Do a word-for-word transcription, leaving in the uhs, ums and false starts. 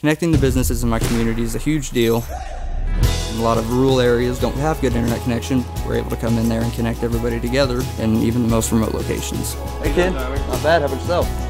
Connecting to businesses in my community is a huge deal. A lot of rural areas don't have good internet connection. We're able to come in there and connect everybody together, and even the most remote locations. Hey kid, not bad, how about yourself?